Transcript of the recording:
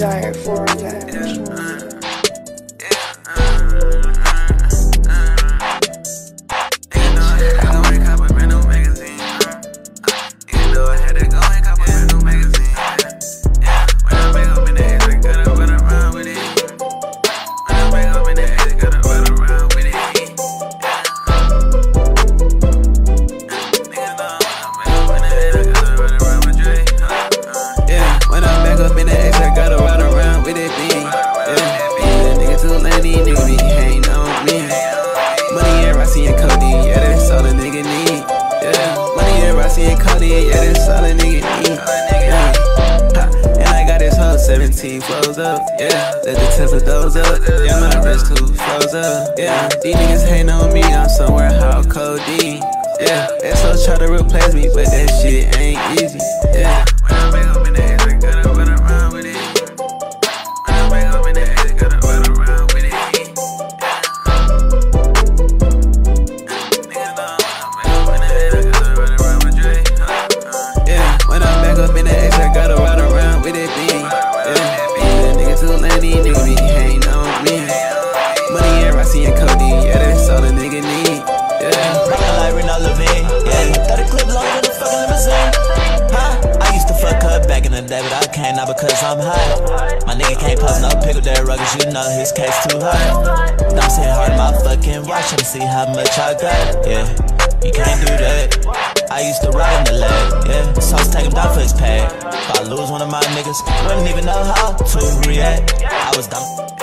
desire for revenge. Flows up, yeah. Let the Tesla doze up, yeah. My wrist too froze up, yeah. These niggas hating on me, I'm somewhere how cold D, yeah. SO try to replace me, but that shit ain't easy, yeah. Not because I'm hot. My nigga can't post no pick up that rug, cause you know his case too hot. Don't sit hard in my fucking watch and see how much I got. Yeah, you can't do that. I used to ride in the leg, yeah. So I was taking down for his pad. If I lose one of my niggas, wouldn't even know how to react. I was dumb.